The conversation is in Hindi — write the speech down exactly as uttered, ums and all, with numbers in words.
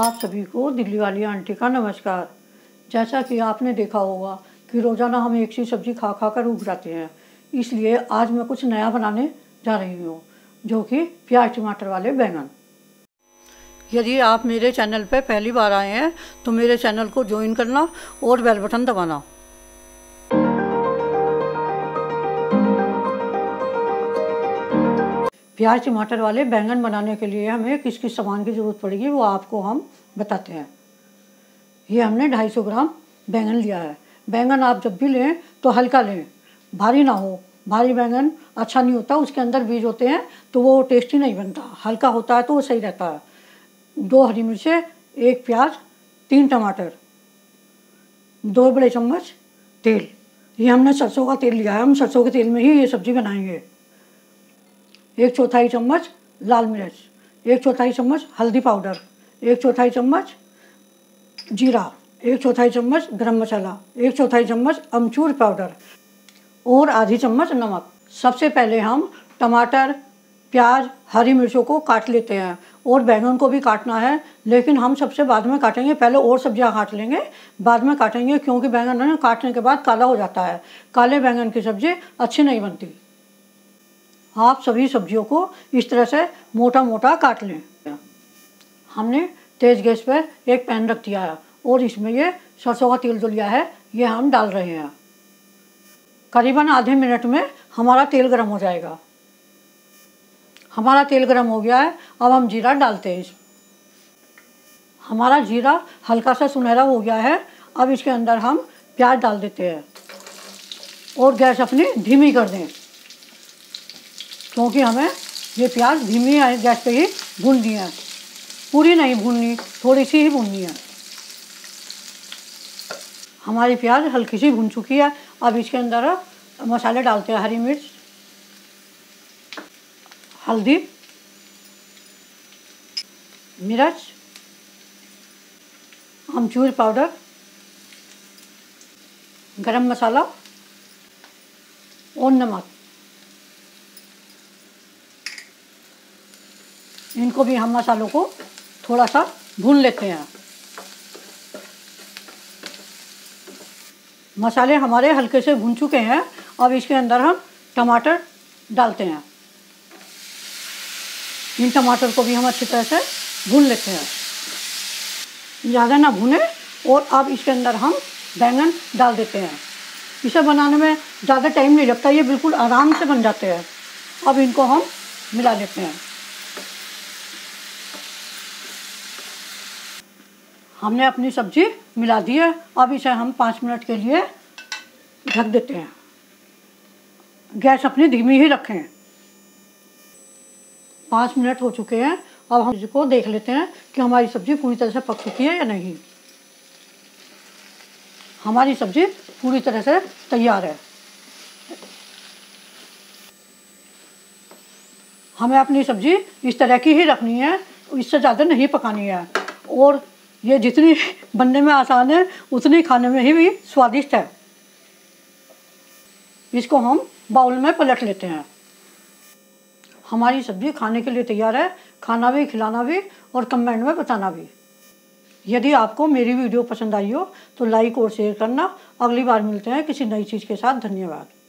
आप सभी को दिल्ली वाली आंटी का नमस्कार। जैसा कि आपने देखा होगा कि रोज़ाना हम एक सी सब्ज़ी खा खा कर उब जाते हैं, इसलिए आज मैं कुछ नया बनाने जा रही हूँ, जो कि प्याज टमाटर वाले बैंगन। यदि आप मेरे चैनल पर पहली बार आए हैं तो मेरे चैनल को ज्वाइन करना और बेल बटन दबाना। प्याज टमाटर वाले बैंगन बनाने के लिए हमें किस किस सामान की ज़रूरत पड़ेगी वो आपको हम बताते हैं। ये हमने दो सौ पचास ग्राम बैंगन लिया है। बैंगन आप जब भी लें तो हल्का लें, भारी ना हो। भारी बैंगन अच्छा नहीं होता, उसके अंदर बीज होते हैं तो वो टेस्टी नहीं बनता। हल्का होता है तो वो सही रहता है। दो हरी मिर्चें, एक प्याज, तीन टमाटर, दो बड़े चम्मच तेल। ये हमने सरसों का तेल लिया है, हम सरसों के तेल में ही ये सब्ज़ी बनाएंगे। एक चौथाई चम्मच लाल मिर्च, एक चौथाई चम्मच हल्दी पाउडर, एक चौथाई चम्मच जीरा, एक चौथाई चम्मच गरम मसाला, एक चौथाई चम्मच अमचूर पाउडर और आधी चम्मच नमक। सबसे पहले हम टमाटर, प्याज, हरी मिर्चों को काट लेते हैं और बैंगन को भी काटना है, लेकिन हम सबसे बाद में काटेंगे। पहले और सब्जियां काट लेंगे, बाद में काटेंगे, क्योंकि बैंगन काटने के बाद काला हो जाता है। काले बैंगन की सब्ज़ी अच्छी नहीं बनती। आप सभी सब्जियों को इस तरह से मोटा मोटा काट लें। हमने तेज़ गैस पर एक पैन रख दिया है और इसमें ये सरसों का तेल जो लिया है ये हम डाल रहे हैं। करीबन आधे मिनट में हमारा तेल गर्म हो जाएगा। हमारा तेल गर्म हो गया है, अब हम जीरा डालते हैं। हमारा जीरा हल्का सा सुनहरा हो गया है, अब इसके अंदर हम प्याज डाल देते हैं और गैस अपनी धीमी कर दें, क्योंकि हमें ये प्याज धीमी गैस पे ही भूननी है। पूरी नहीं भूननी, थोड़ी सी ही भूननी है। हमारी प्याज हल्की सी भून चुकी है, अब इसके अंदर मसाले डालते हैं। हरी मिर्च, हल्दी, मिर्च, अमचूर पाउडर, गरम मसाला और नमक। इनको भी हम मसालों को थोड़ा सा भून लेते हैं। मसाले हमारे हल्के से भून चुके हैं, अब इसके अंदर हम टमाटर डालते हैं। इन टमाटर को भी हम अच्छी तरह से भून लेते हैं, ज़्यादा ना भूने। और अब इसके अंदर हम बैंगन डाल देते हैं। इसे बनाने में ज़्यादा टाइम नहीं लगता, ये बिल्कुल आराम से बन जाते हैं। अब इनको हम मिला लेते हैं। हमने अपनी सब्ज़ी मिला दी है, अब इसे हम पाँच मिनट के लिए ढक देते हैं। गैस अपनी धीमी ही रखें। पाँच मिनट हो चुके हैं, अब हम इसको देख लेते हैं कि हमारी सब्ज़ी पूरी तरह से पक चुकी है या नहीं। हमारी सब्ज़ी पूरी तरह से तैयार है। हमें अपनी सब्ज़ी इस तरह की ही रखनी है, इससे ज़्यादा नहीं पकानी है। और ये जितनी बनने में आसान है उतनी खाने में ही भी स्वादिष्ट है। इसको हम बाउल में पलट लेते हैं। हमारी सब्ज़ी खाने के लिए तैयार है। खाना भी, खिलाना भी और कमेंट में बताना भी। यदि आपको मेरी वीडियो पसंद आई हो तो लाइक और शेयर करना। अगली बार मिलते हैं किसी नई चीज़ के साथ। धन्यवाद।